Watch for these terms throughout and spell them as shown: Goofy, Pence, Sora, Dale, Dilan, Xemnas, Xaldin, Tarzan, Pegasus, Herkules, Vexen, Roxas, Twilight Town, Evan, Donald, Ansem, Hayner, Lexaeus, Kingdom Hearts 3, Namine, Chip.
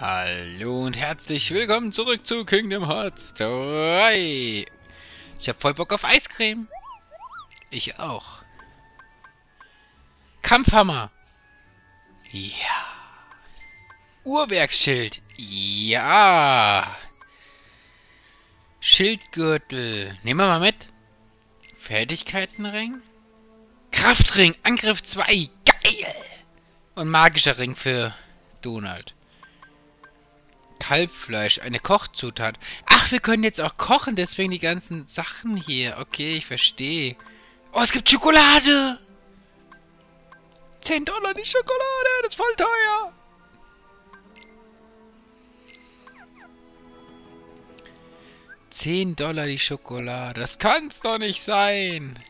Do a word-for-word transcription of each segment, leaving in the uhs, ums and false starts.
Hallo und herzlich willkommen zurück zu Kingdom Hearts drei. Ich hab voll Bock auf Eiscreme. Ich auch. Kampfhammer. Ja. Uhrwerksschild. Ja. Schildgürtel. Nehmen wir mal mit. Fertigkeitenring. Kraftring. Angriff zwei. Geil. Und magischer Ring für Donald. Kalbfleisch, eine Kochzutat. Ach, wir können jetzt auch kochen, deswegen die ganzen Sachen hier. Okay, ich verstehe. Oh, es gibt Schokolade! zehn Dollar die Schokolade, das ist voll teuer! zehn Dollar die Schokolade, das kann's doch nicht sein!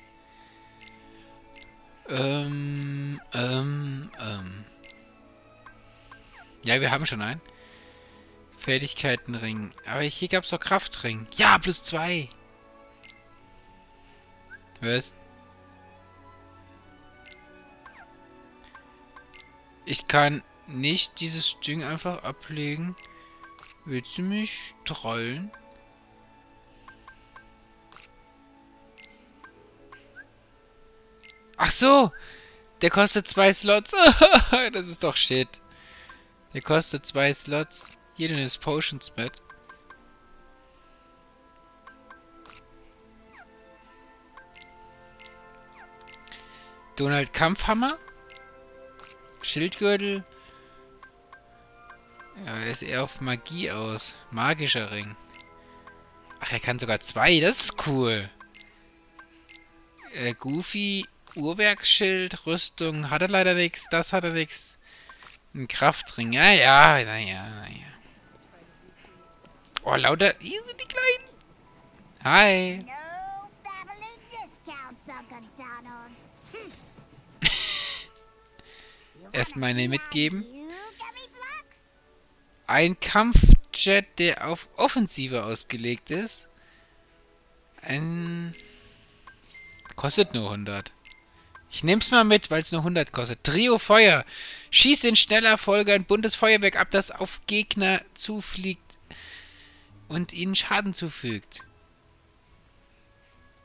Ähm, ähm, ähm. Ja, wir haben schon einen. Fertigkeitenring. Aber hier gab es doch Kraftring. Ja, plus zwei. Was? Ich kann nicht dieses Ding einfach ablegen. Willst du mich trollen? Ach so! Der kostet zwei Slots. Das ist doch shit. Der kostet zwei Slots. Hier, du nimmst Potions mit. Donald Kampfhammer. Schildgürtel. Ja, er ist eher auf Magie aus. Magischer Ring. Ach, er kann sogar zwei. Das ist cool. Äh, Goofy. Uhrwerksschild. Rüstung. Hat er leider nichts. Das hat er nichts. Ein Kraftring. Ja, ja, naja, naja. Oh, lauter. Hier sind die Kleinen. Hi. No family discount, Sucker Donald. Hm. Erstmal eine mitgeben. Ein Kampfjet, der auf Offensive ausgelegt ist. Ein. Kostet nur hundert. Ich nehm's mal mit, weil es nur hundert kostet. Trio Feuer. Schießt in schneller Folge ein buntes Feuerwerk ab, das auf Gegner zufliegt. Und ihnen Schaden zufügt.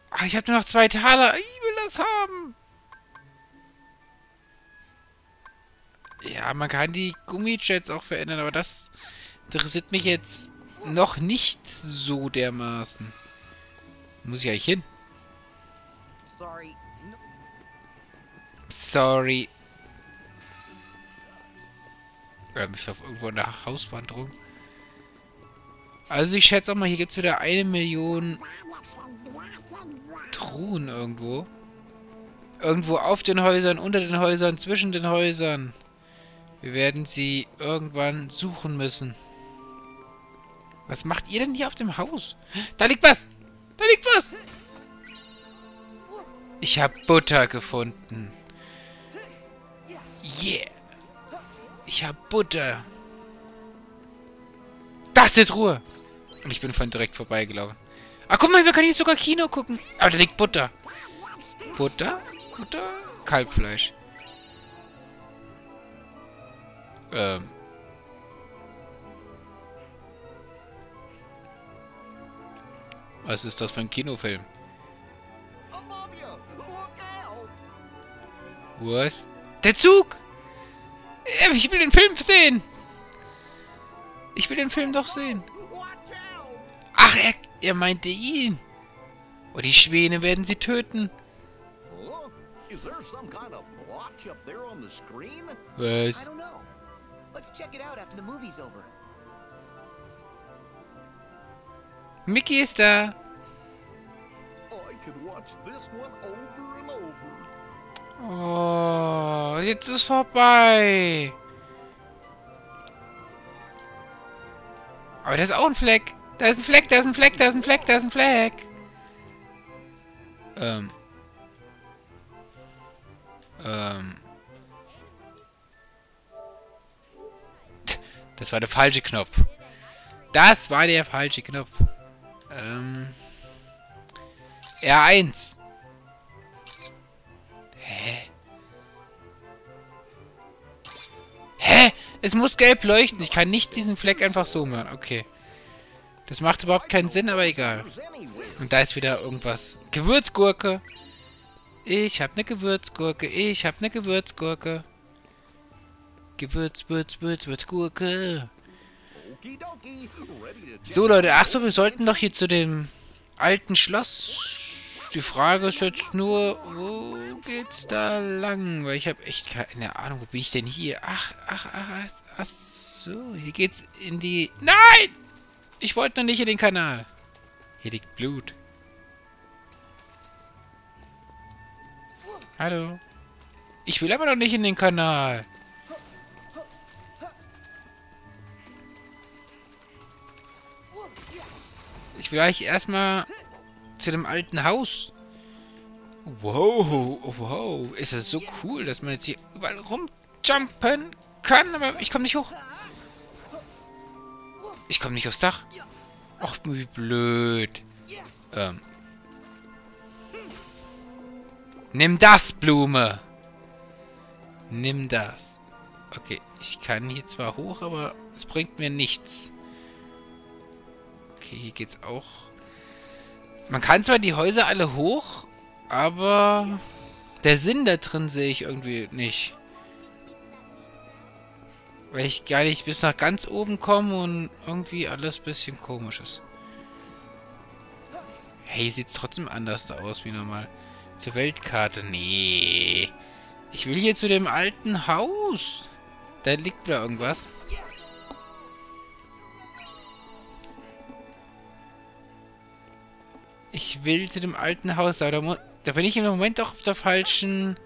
Ach, ich habe nur noch zwei Taler. Ich will das haben. Ja, man kann die Gummijets auch verändern, aber das interessiert mich jetzt noch nicht so dermaßen. Muss ich eigentlich hin? Sorry. Sorry. Ähm, ich laufe irgendwo an der Hauswand rum. Also ich schätze auch mal, hier gibt es wieder eine Million Truhen irgendwo. Irgendwo auf den Häusern, unter den Häusern, zwischen den Häusern. Wir werden sie irgendwann suchen müssen. Was macht ihr denn hier auf dem Haus? Da liegt was! Da liegt was! Ich habe Butter gefunden. Yeah! Ich habe Butter. Das ist die Truhe. Und ich bin von direkt vorbeigelaufen. Ah, guck mal, wir können jetzt sogar Kino gucken. Aber da liegt Butter. Butter? Butter? Kalbfleisch. Ähm. Was ist das für ein Kinofilm? Was? Der Zug! Ich will den Film sehen! Ich will den Film doch sehen. Ach, er, er meinte ihn. Oh, die Schwäne werden sie töten. Was? Mickey ist da. Oh, jetzt ist vorbei. Aber da ist auch ein Fleck. Da ist ein Fleck, da ist ein Fleck, da ist ein Fleck, da ist ein Fleck. Ähm. Ähm. Das war der falsche Knopf. Das war der falsche Knopf. Ähm. R eins. Hä? Hä? Es muss gelb leuchten. Ich kann nicht diesen Fleck einfach so machen. Okay. Das macht überhaupt keinen Sinn, aber egal. Und da ist wieder irgendwas. Gewürzgurke. Ich hab ne Gewürzgurke. Ich hab ne Gewürzgurke. Gewürz, Würz, Würz, Würz, Gurke. So, Leute. Ach so, wir sollten doch hier zu dem alten Schloss. Die Frage ist jetzt nur, wo geht's da lang? Weil ich habe echt keine Ahnung, wo bin ich denn hier? Ach, ach, ach, ach, ach so. Hier geht's in die... Nein! Ich wollte noch nicht in den Kanal. Hier liegt Blut. Hallo. Ich will aber noch nicht in den Kanal. Ich will eigentlich erstmal zu dem alten Haus. Wow, wow. Ist das so cool, dass man jetzt hier überall rumjumpen kann. Aber ich komme nicht hoch. Ich komme nicht aufs Dach. Ach, wie blöd. Ähm. Nimm das, Blume. Nimm das. Okay, ich kann hier zwar hoch, aber es bringt mir nichts. Okay, hier geht's auch. Man kann zwar die Häuser alle hoch, aber der Sinn da drin sehe ich irgendwie nicht. Weil ich gar nicht bis nach ganz oben komme und irgendwie alles ein bisschen komisch ist. Hey, sieht's trotzdem anders da aus wie normal. Zur Weltkarte. Nee. Ich will hier zu dem alten Haus. Da liegt da irgendwas. Ich will zu dem alten Haus, aber da, da bin ich im Moment doch auf der falschen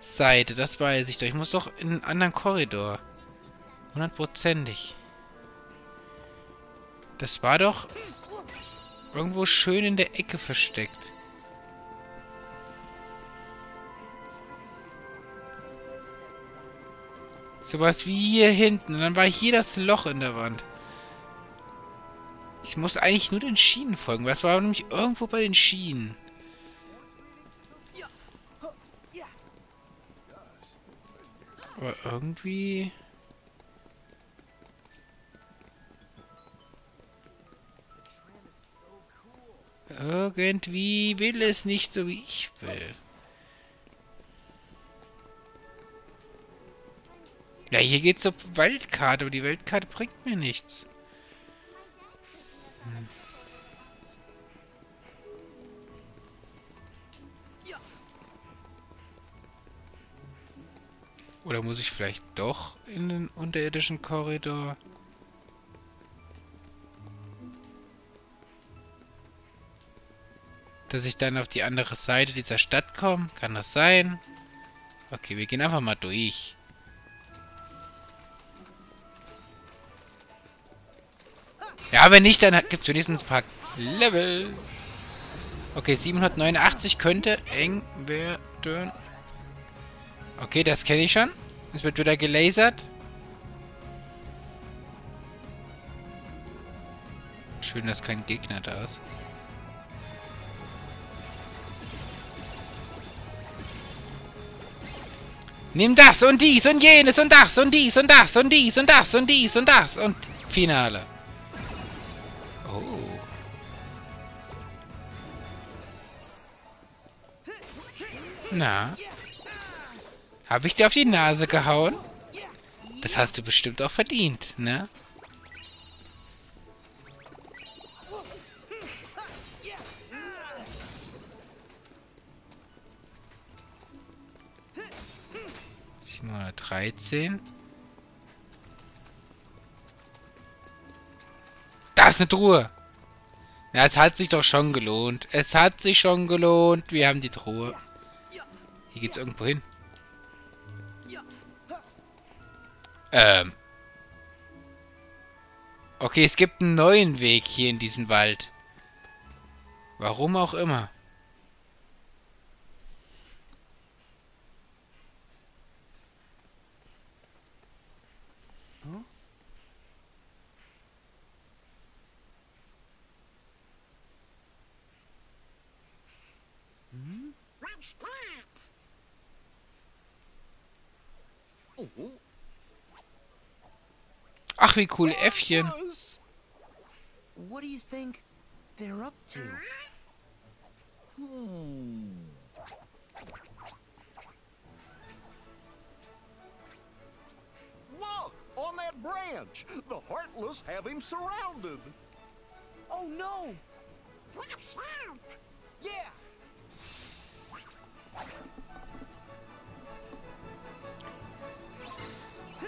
Seite. Das weiß ich doch. Ich muss doch in einen anderen Korridor. Hundertprozentig. Das war doch irgendwo schön in der Ecke versteckt. Sowas wie hier hinten. Und dann war hier das Loch in der Wand. Ich muss eigentlich nur den Schienen folgen. Das war nämlich irgendwo bei den Schienen. Aber irgendwie... Irgendwie will es nicht so, wie ich will. Ja, hier geht's zur Weltkarte, aber die Weltkarte bringt mir nichts. Hm. Oder muss ich vielleicht doch in den unterirdischen Korridor... Dass ich dann auf die andere Seite dieser Stadt komme. Kann das sein? Okay, wir gehen einfach mal durch. Ja, wenn nicht, dann gibt es wenigstens ein paar Level. Okay, siebenhundertneunundachtzig könnte eng werden. Okay, das kenne ich schon. Es wird wieder gelasert. Schön, dass kein Gegner da ist. Nimm das und dies und jenes und das und dies und das und dies und das und dies und das und Finale. Oh. Na? Habe ich dir auf die Nase gehauen? Das hast du bestimmt auch verdient, ne? dreizehn. Da ist eine Truhe. Ja, es hat sich doch schon gelohnt. Es hat sich schon gelohnt. Wir haben die Truhe. Hier geht's irgendwo hin. Ähm. Okay, es gibt einen neuen Weg hier in diesen Wald. Warum auch immer. Ach, wie cool, Äffchen. What do you think they're up to? Hmm. Look, on that branch, the Heartless have him surrounded. Oh no! Watch out! Yeah!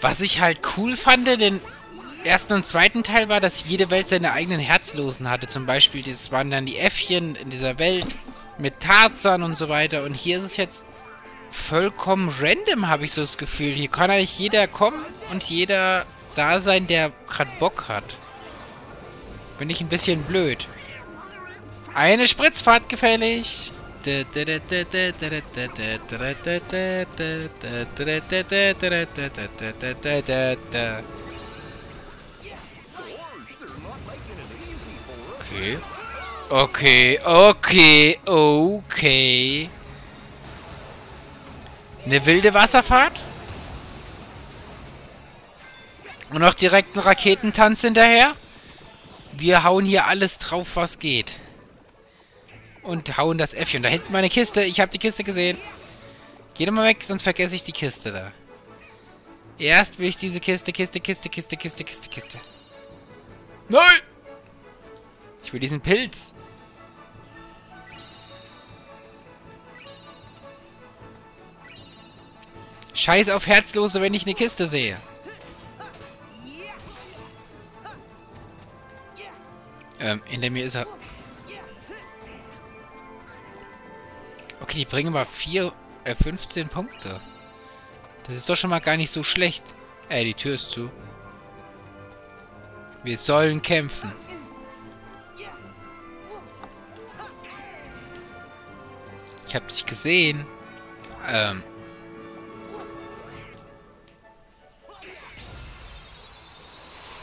Was ich halt cool fand, den ersten und zweiten Teil war, dass jede Welt seine eigenen Herzlosen hatte. Zum Beispiel, das waren dann die Äffchen in dieser Welt mit Tarzan und so weiter. Und hier ist es jetzt vollkommen random, habe ich so das Gefühl. Hier kann eigentlich jeder kommen und jeder da sein, der gerade Bock hat. Bin ich ein bisschen blöd. Eine Spritzfahrt gefällig. Okay. Okay, okay, okay. Eine wilde Wasserfahrt? Und noch direkt einen Raketentanz hinterher? Wir hauen hier alles drauf, was geht. Und hauen das Äffchen. Da hinten meine Kiste. Ich habe die Kiste gesehen. Geh doch mal weg, sonst vergesse ich die Kiste da. Erst will ich diese Kiste, Kiste, Kiste, Kiste, Kiste, Kiste, Kiste. Nein! Ich will diesen Pilz. Scheiß auf Herzlose, wenn ich eine Kiste sehe. Ähm, hinter mir ist er... Okay, die bringen aber vier, äh, fünfzehn Punkte. Das ist doch schon mal gar nicht so schlecht. Ey, die Tür ist zu. Wir sollen kämpfen. Ich hab dich gesehen. Ähm.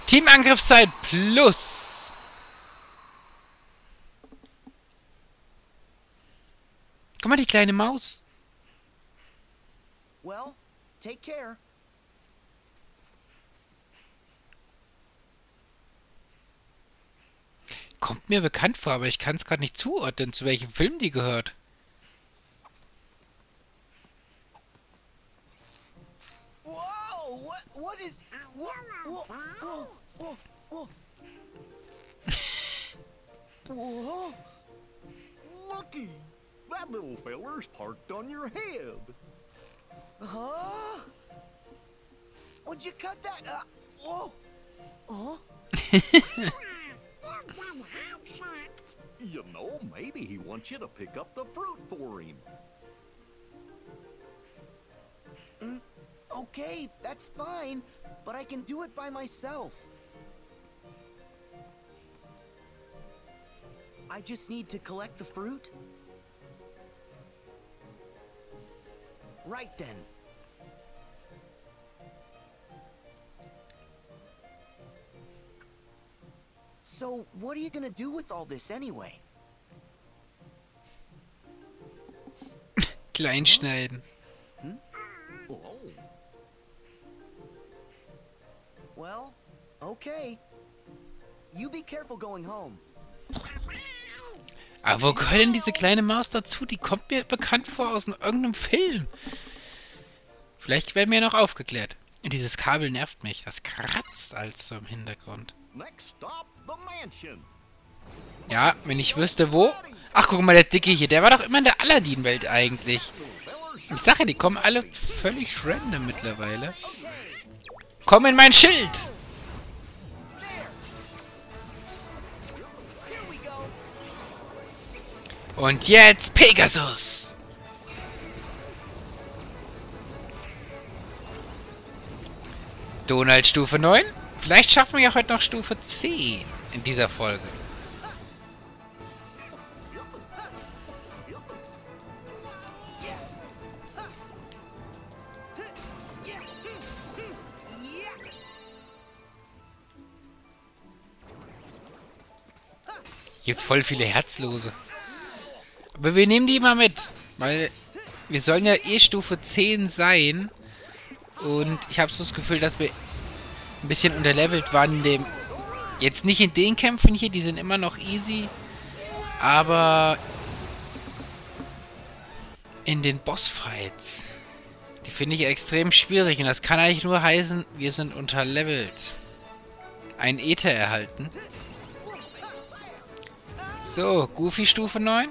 Teamangriffszeit plus. Guck mal, die kleine Maus. Well, take care. Kommt mir bekannt vor, aber ich kann es gerade nicht zuordnen, zu welchem Film die gehört. Wow, what, what is... Wow, wow, wow, wow. Wow. Lucky. That little feller's parked on your head. Huh? Would you cut that up? Oh. Oh. You know, maybe he wants you to pick up the fruit for him. Mm. Okay, that's fine, but I can do it by myself. I just need to collect the fruit. Right then. So, what are you gonna do with all this anyway? Kleinschneiden. Hm? Oh. Well, okay. You be careful going home. Aber wo gehört denn diese kleine Maus dazu? Die kommt mir bekannt vor aus irgendeinem Film. Vielleicht werden wir noch aufgeklärt. Und dieses Kabel nervt mich. Das kratzt also im Hintergrund. Ja, wenn ich wüsste, wo... Ach, guck mal, der Dicke hier. Der war doch immer in der Aladdin-Welt eigentlich. Ich sag ja, die kommen alle völlig random mittlerweile. Komm in mein Schild! Und jetzt Pegasus! Donald Stufe neun. Vielleicht schaffen wir ja heute noch Stufe zehn in dieser Folge. Jetzt voll viele Herzlose. Aber wir nehmen die mal mit, weil wir sollen ja eh Stufe zehn sein und ich habe so das Gefühl, dass wir ein bisschen unterlevelt waren in dem... Jetzt nicht in den Kämpfen hier, die sind immer noch easy. Aber... in den Bossfights. Die finde ich extrem schwierig. Und das kann eigentlich nur heißen, wir sind unterlevelt. Ein Äther erhalten. So, Goofy Stufe neun.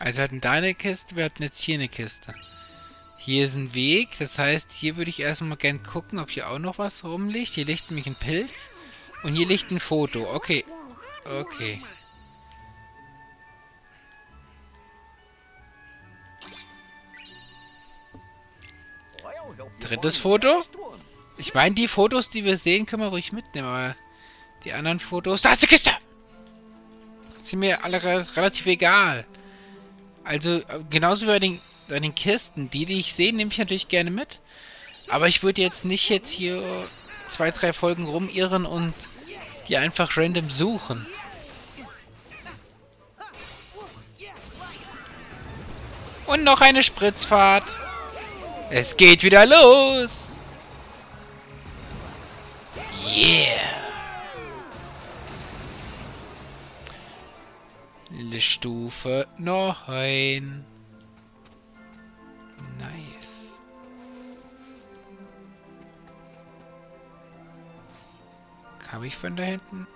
Also wir hatten da eine Kiste, wir hatten jetzt hier eine Kiste. Hier ist ein Weg, das heißt, hier würde ich erstmal gern gucken, ob hier auch noch was rumliegt. Hier liegt nämlich ein Pilz und hier liegt ein Foto. Okay, okay. Drittes Foto. Ich meine, die Fotos, die wir sehen, können wir ruhig mitnehmen, aber die anderen Fotos... Da ist die Kiste! Sind mir alle re relativ egal. Also, genauso wie bei den, bei den Kisten. Die, die ich sehe, nehme ich natürlich gerne mit. Aber ich würde jetzt nicht jetzt hier zwei, drei Folgen rumirren und die einfach random suchen. Und noch eine Spritzfahrt. Es geht wieder los. Yeah. Stufe neun. Nice. Kam ich von da hinten?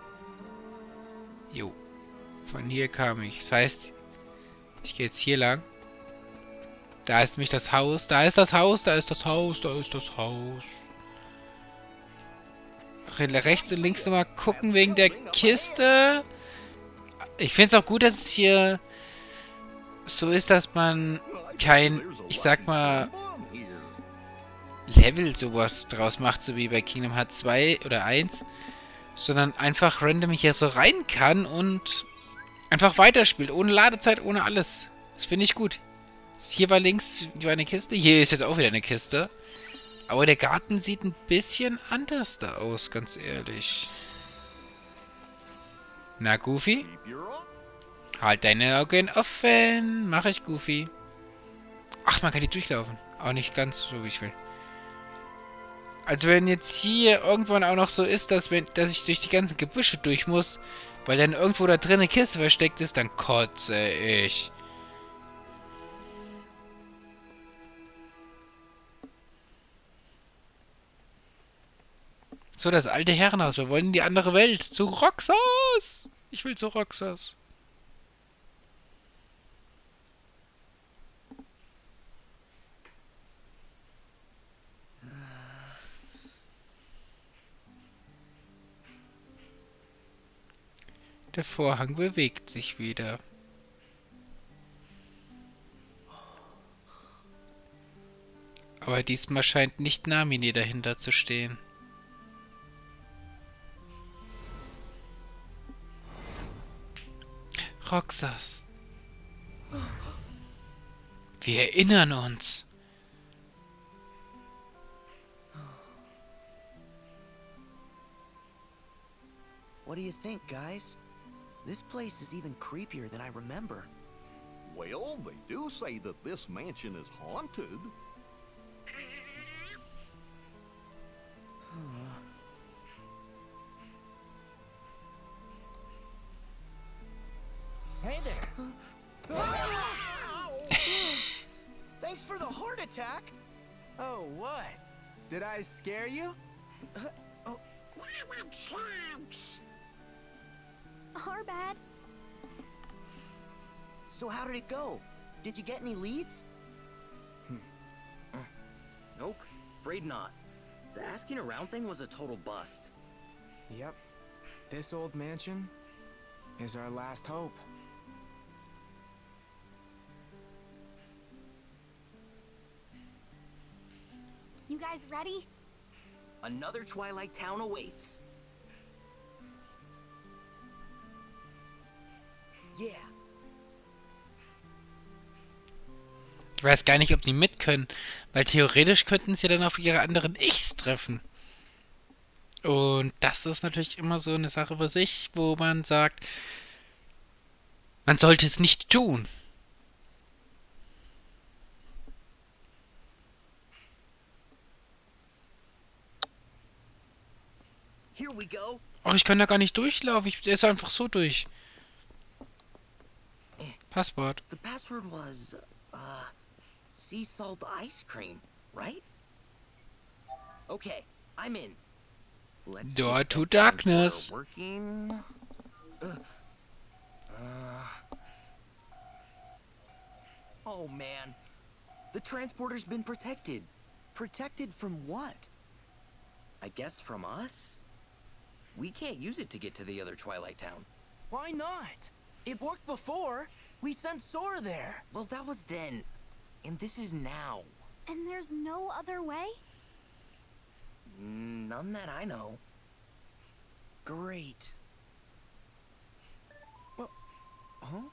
Jo. Von hier kam ich. Das heißt, ich gehe jetzt hier lang. Da ist nämlich das Haus. Da ist das Haus, da ist das Haus, da ist das Haus. Rechts und links nochmal gucken wegen der Kiste. Ich finde es auch gut, dass es hier so ist, dass man kein, ich sag mal, Level sowas draus macht, so wie bei Kingdom Hearts zwei oder eins, sondern einfach random hier so rein kann und einfach weiterspielt, ohne Ladezeit, ohne alles. Das finde ich gut. Hier war links war eine Kiste, hier ist jetzt auch wieder eine Kiste, aber der Garten sieht ein bisschen anders da aus, ganz ehrlich. Na, Goofy? Halt deine Augen offen. Mach ich, Goofy. Ach, man kann die durchlaufen. Auch nicht ganz so, wie ich will. Also wenn jetzt hier irgendwann auch noch so ist, dass, wenn, dass ich durch die ganzen Gebüsche durch muss, weil dann irgendwo da drin eine Kiste versteckt ist, dann kotze ich. So, das alte Herrenhaus. Wir wollen in die andere Welt. Zu Roxas! Ich will zu Roxas. Der Vorhang bewegt sich wieder. Aber diesmal scheint nicht Namine dahinter zu stehen. Roxas. Wir erinnern uns. What do you think, guys? This place is even creepier than I remember. Well, they do say that this mansion is haunted. Thanks for the heart attack. Oh, what? Did I scare you? Uh, oh. Our bad. So how did it go? Did you get any leads? Nope, afraid not. The asking around thing was a total bust. Yep. This old mansion is our last hope. You guys ready? Another Twilight Town awaits. Yeah. Ich weiß gar nicht, ob die mit können, weil theoretisch könnten sie dann auf ihre anderen Ichs treffen. Und das ist natürlich immer so eine Sache für sich, wo man sagt, man sollte es nicht tun. Ach, ich kann da gar nicht durchlaufen. Ich esse einfach so durch. Passwort. The password was uh, sea salt ice cream, right? Okay, I'm in. Let's Door to darkness. Working. Uh, uh. Oh man, the transporter's been protected. Protected from what? I guess from us. We can't use it to get to the other Twilight Town. Why not? It worked before. We sent Sora there. Well, that was then. And this is now. And there's no other way? None that I know. Great. Well, huh?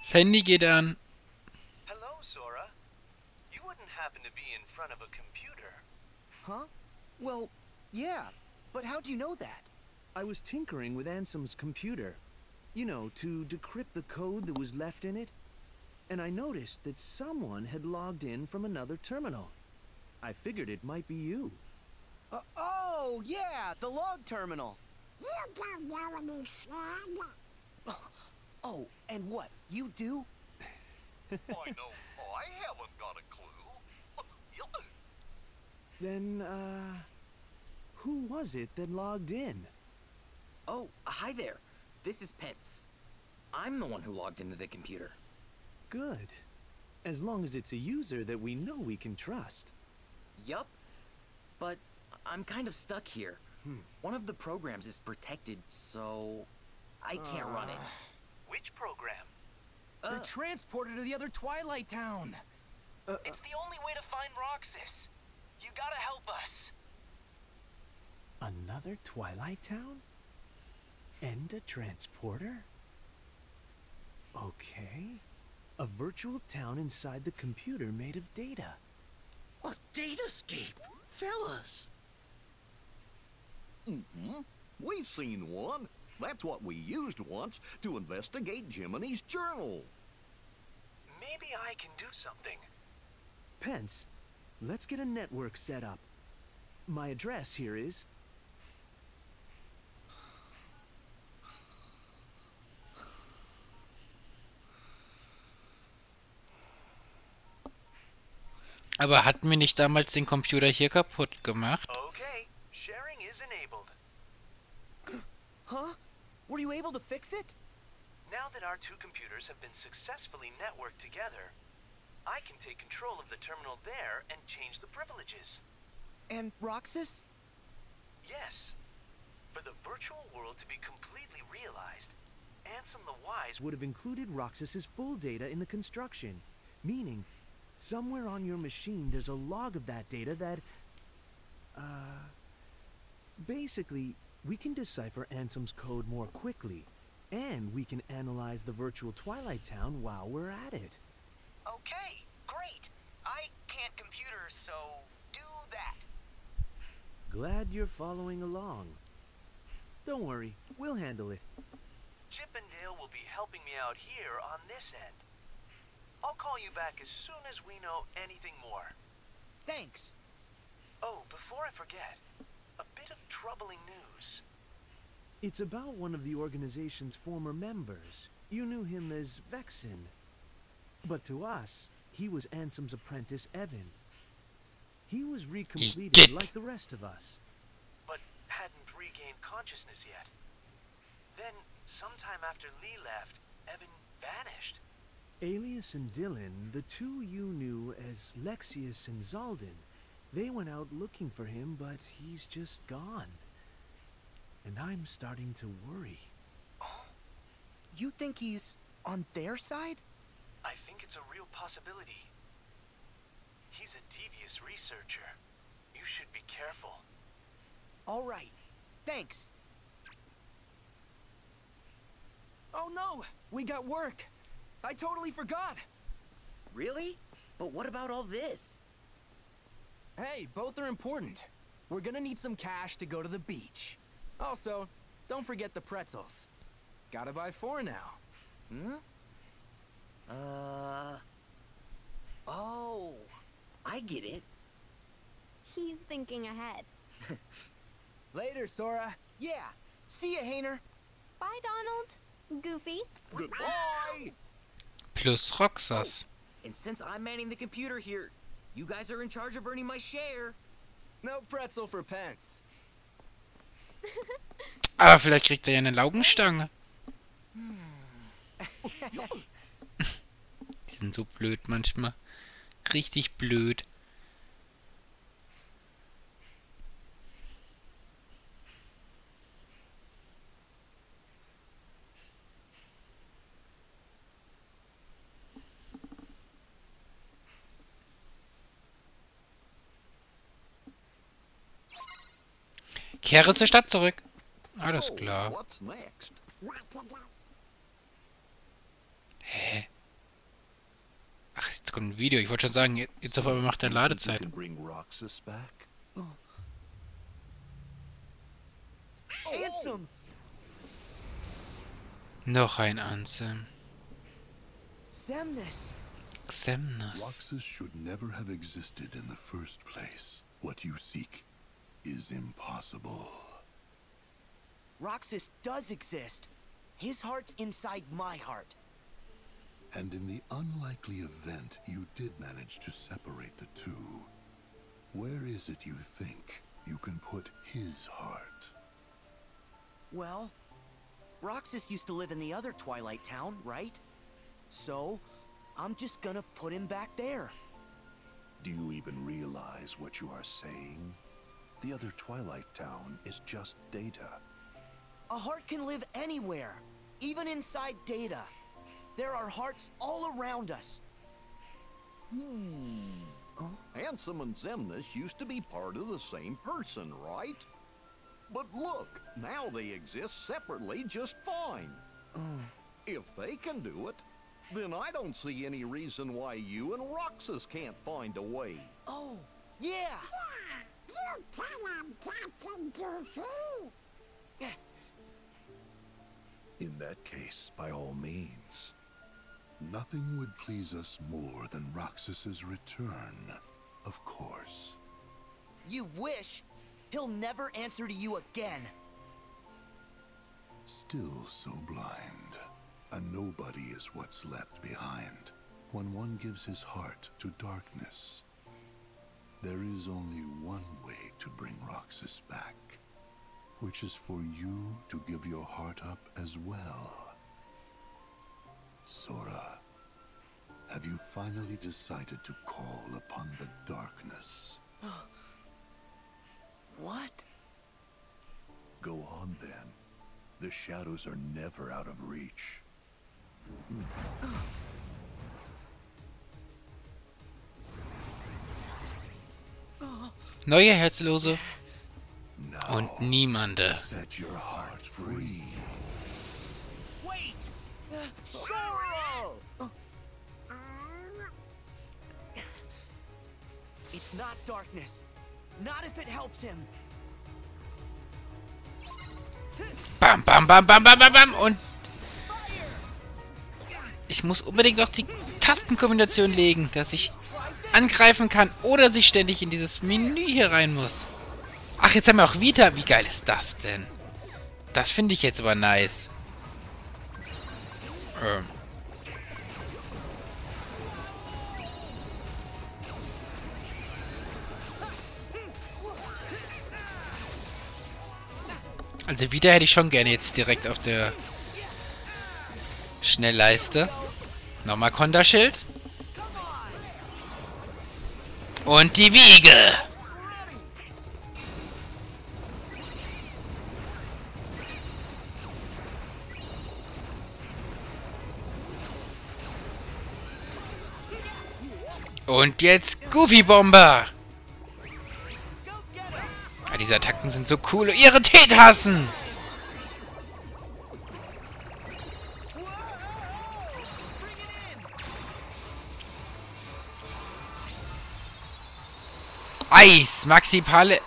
Das Handy geht an. Hello, Sora. You wouldn't happen to be in front of a computer. Huh? Well, yeah. But how do you know that? I was tinkering with Ansem's computer, you know, to decrypt the code that was left in it, and I noticed that someone had logged in from another terminal. I figured it might be you. Uh, oh, yeah, the log terminal. You don't know any flag. Oh, and what, you do? I know, I haven't got a clue. Then, uh... who was it that logged in? Oh, hi there. This is Pence. I'm the one who logged into the computer. Good. As long as it's a user that we know we can trust. Yup. But I'm kind of stuck here. Hmm. One of the programs is protected, so I can't uh, run it. Which program? Uh, the transporter to the other Twilight Town. Uh, it's the only way to find Roxas. You gotta help us. Another Twilight Town? And a transporter? Okay. A virtual town inside the computer made of data. A datascape? Fellas! Mm-hmm. We've seen one. That's what we used once to investigate Jiminy's journal. Maybe I can do something. Pence, let's get a network set up. My address here is... Aber hatten wir nicht damals den Computer hier kaputt gemacht? Okay, sharing is enabled. Huh? Were you able to fix it? Now that our two computers have been successfully networked together, I can take control of the terminal there and change the privileges. And Roxas? Yes. For the virtual world to be completely realized, Ansem the Wise would have included Roxas's full data in the construction, meaning somewhere on your machine, there's a log of that data that... Uh... Basically, we can decipher Ansem's code more quickly, and we can analyze the virtual Twilight Town while we're at it. Okay, great. I can't computer, so do that. Glad you're following along. Don't worry, we'll handle it. Chip and Dale will be helping me out here on this end. I'll call you back as soon as we know anything more. Thanks. Oh, before I forget, a bit of troubling news. It's about one of the organization's former members. You knew him as Vexen. But to us, he was Ansem's apprentice, Evan. He was recompleted like the rest of us. But hadn't regained consciousness yet. Then, sometime after Lee left, Evan vanished. Alias and Dilan, the two you knew as Lexaeus and Xaldin, they went out looking for him, but he's just gone. And I'm starting to worry. Oh? You think he's on their side? I think it's a real possibility. He's a devious researcher. You should be careful. All right. Thanks. Oh no! We got work! I totally forgot! Really? But what about all this? Hey, both are important. We're gonna need some cash to go to the beach. Also, don't forget the pretzels. Gotta buy four now. Hmm? Uh... Oh, I get it. He's thinking ahead. Later, Sora. Yeah, see ya, Hayner. Bye, Donald. Goofy. Goodbye. Plus Roxas. Oh. And since I'm manning the computer here, you guys are in charge of earning my share. No pretzel for Pence. Aber vielleicht kriegt er ja eine Laugenstange. Die sind so blöd manchmal. Richtig blöd. Kehre zur Stadt zurück. Alles klar. Hä? Ach, jetzt kommt ein Video. Ich wollte schon sagen, jetzt auf einmal macht er Ladezeit. Oh. Noch ein Ansem. Xemnas. Xemnas. Roxas should never have existed in the first place. What you seek is impossible. Roxas does exist. His heart's inside my heart. And in the unlikely event you did manage to separate the two, where is it you think you can put his heart? Well, Roxas used to live in the other Twilight Town, right? So, I'm just gonna put him back there. Do you even realize what you are saying? The other Twilight Town is just data. A heart can live anywhere, even inside data. There are hearts all around us. Hmm. Oh. Ansem and Xemnas used to be part of the same person, right? But look, now they exist separately just fine. Mm. If they can do it, then I don't see any reason why you and Roxas can't find a way. Oh, yeah! Yeah! You tell him, Captain Goofy! In that case, by all means. Nothing would please us more than Roxas's return, of course. You wish? He'll never answer to you again. Still so blind. A nobody is what's left behind when one gives his heart to darkness. There is only one way to bring Roxas back, which is for you to give your heart up as well. Sora, have you finally decided to call upon the darkness? What? Go on then. The shadows are never out of reach. Neue Herzlose und Niemande. Bam, bam, bam, bam, bam, bam, bam und ich muss unbedingt noch die Tastenkombination legen, dass ich angreifen kann oder sich ständig in dieses Menü hier rein muss. Ach, jetzt haben wir auch Vita. Wie geil ist das denn? Das finde ich jetzt aber nice. Ähm. Also Vita hätte ich schon gerne jetzt direkt auf der Schnellleiste. Nochmal Konterschild. Und die Wiege. Und jetzt Goofy Bomber. Ja, diese Attacken sind so cool. Ihre Teetassen. Eis, maximale,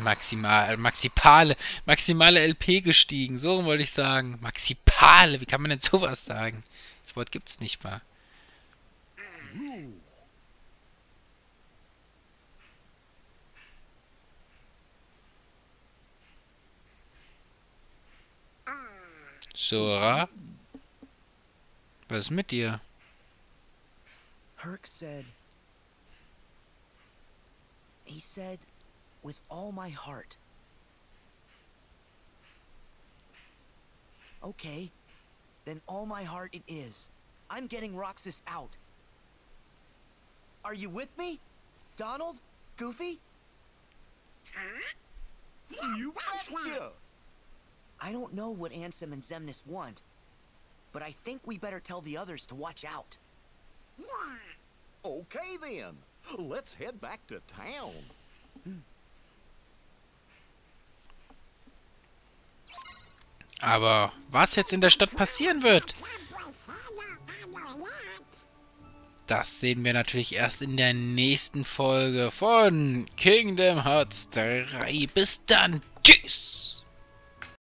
maximal, maximale, maximale L P gestiegen. So wollte ich sagen. Maximale, wie kann man denn sowas sagen? Das Wort gibt's nicht mal. Sora? Was ist mit dir? Herc said, he said, with all my heart. Okay, then all my heart it is. I'm getting Roxas out. Are you with me? Donald? Goofy? You betcha! I don't know what Ansem and Xemnas want, but I think we better tell the others to watch out. Okay then, let's head back to town. Aber was jetzt in der Stadt passieren wird, das sehen wir natürlich erst in der nächsten Folge von Kingdom Hearts drei. Bis dann, tschüss!